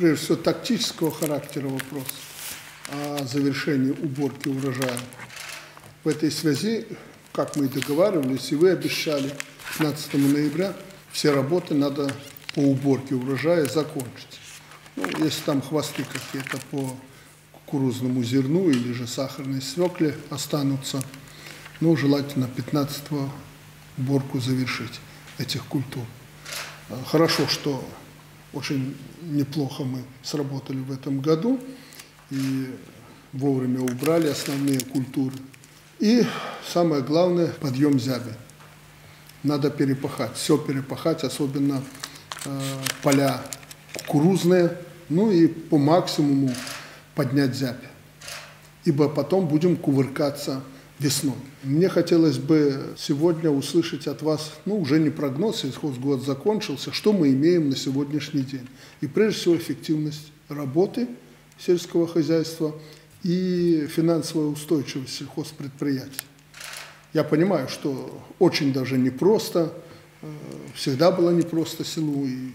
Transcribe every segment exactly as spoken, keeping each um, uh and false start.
прежде всего, тактического характера вопрос о завершении уборки урожая. В этой связи, как мы и договаривались, и вы обещали, пятнадцатого ноября все работы надо по уборке урожая закончить. Ну, если там хвосты какие-то по кукурузному зерну или же сахарной свекле останутся, ну, желательно пятнадцатого уборку завершить этих культур. Хорошо, что очень неплохо мы сработали в этом году и вовремя убрали основные культуры. И самое главное – подъем зяби. Надо перепахать, все перепахать, особенно э, поля кукурузные, ну и по максимуму поднять зябь, ибо потом будем кувыркаться весной. Мне хотелось бы сегодня услышать от вас, ну уже не прогноз, сельхозгод закончился, что мы имеем на сегодняшний день. И прежде всего эффективность работы сельского хозяйства и финансовая устойчивость сельхозпредприятий. Я понимаю, что очень даже непросто, всегда было непросто селу и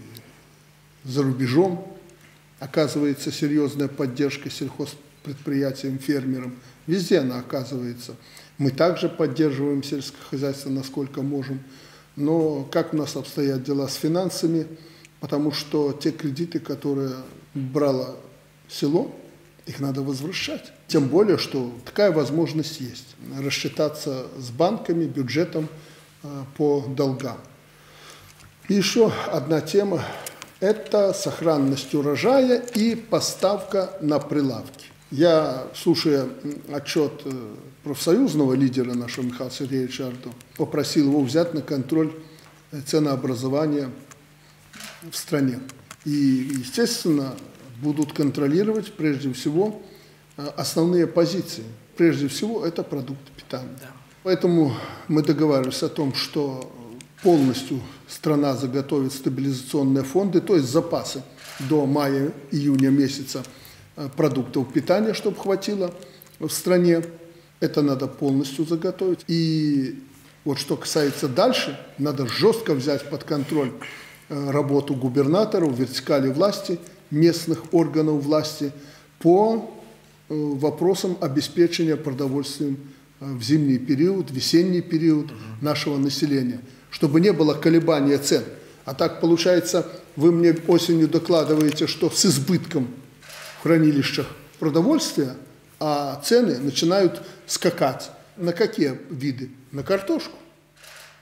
за рубежом. Оказывается серьезная поддержка сельхозпредприятиям, фермерам. Везде она оказывается. Мы также поддерживаем сельское хозяйство, насколько можем. Но как у нас обстоят дела с финансами? Потому что те кредиты, которые брало село, их надо возвращать. Тем более, что такая возможность есть. Рассчитаться с банками, бюджетом по долгам. И еще одна тема – это сохранность урожая и поставка на прилавки. Я, слушая отчет профсоюзного лидера нашего Михаила Сергеевича Арту, попросил его взять на контроль ценообразование в стране. И, естественно, будут контролировать прежде всего основные позиции. Прежде всего это продукты питания. Да. Поэтому мы договаривались о том, что полностью страна заготовит стабилизационные фонды, то есть запасы до мая-июня месяца продуктов питания, чтобы хватило в стране. Это надо полностью заготовить. И вот что касается дальше, надо жестко взять под контроль работу губернаторов, вертикали власти, местных органов власти по вопросам обеспечения продовольствием в зимний период, весенний период нашего населения, чтобы не было колебания цен. А так получается, вы мне осенью докладываете, что с избытком в хранилищах продовольствия, а цены начинают скакать. На какие виды? На картошку.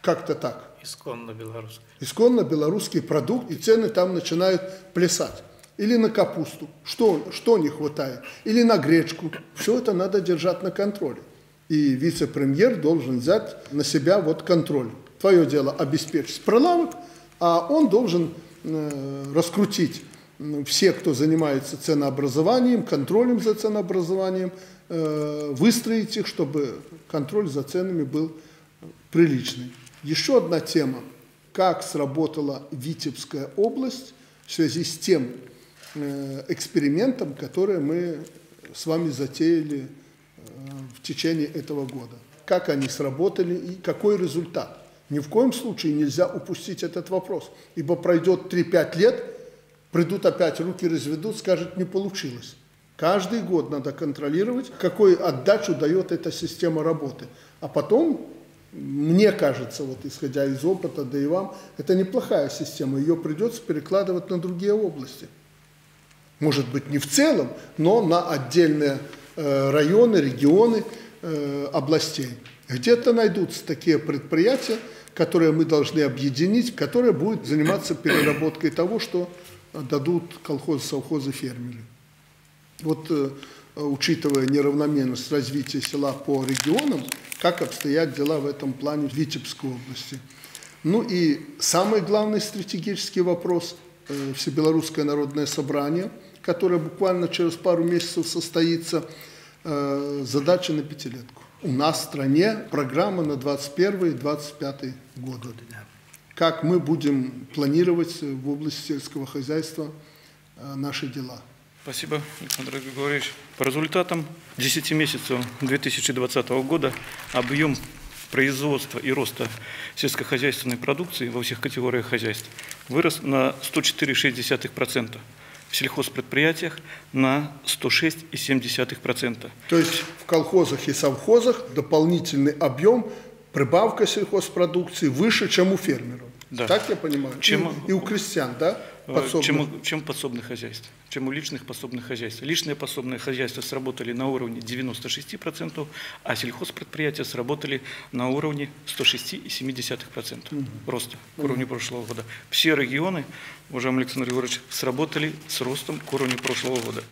Как-то так. Исконно белорусский. Исконно белорусский продукт, и цены там начинают плясать. Или на капусту, что, что не хватает, или на гречку. Все это надо держать на контроле. И вице-премьер должен взять на себя вот контроль. Твое дело обеспечить прилавок, а он должен э, раскрутить все, кто занимается ценообразованием, контролем за ценообразованием, э, выстроить их, чтобы контроль за ценами был приличный. Еще одна тема, как сработала Витебская область в связи с тем экспериментом, который мы с вами затеяли в течение этого года. Как они сработали и какой результат. Ни в коем случае нельзя упустить этот вопрос, ибо пройдет три-пять лет, придут опять, руки разведут, скажут, не получилось. Каждый год надо контролировать, какую отдачу дает эта система работы. А потом... Мне кажется, вот исходя из опыта, да и вам, это неплохая система, ее придется перекладывать на другие области. Может быть, не в целом, но на отдельные э, районы, регионы, э, областей. Где-то найдутся такие предприятия, которые мы должны объединить, которые будут заниматься переработкой того, что дадут колхозы, совхозы, фермеры. Вот, э, учитывая неравномерность развития села по регионам, как обстоят дела в этом плане в Витебской области. Ну и самый главный стратегический вопрос э, – Всебелорусское народное собрание, которое буквально через пару месяцев состоится, э, задача на пятилетку. У нас в стране программа на двадцать первый — двадцать пятый годы. Как мы будем планировать в области сельского хозяйства э, наши дела. Спасибо, Александр Григорьевич. По результатам десяти месяцев две тысячи двадцатого года объем производства и роста сельскохозяйственной продукции во всех категориях хозяйств вырос на сто четыре целых шесть десятых процента. в сельхозпредприятиях на сто шесть целых семь десятых процента. То есть в колхозах и совхозах дополнительный объем, прибавка сельхозпродукции выше, чем у фермеров. Да. Так я понимаю? Чем, и, и у крестьян, да? Подсобных. Чем, чем подсобных хозяйств, чем у личных подсобных хозяйств. Личные подсобные хозяйства сработали на уровне девяноста шести процентов, а сельхозпредприятия сработали на уровне ста шести целых семи десятых процента угу. роста к уровню угу. прошлого года. Все регионы, уважаемый Александр Григорьевич, сработали с ростом к уровню прошлого года.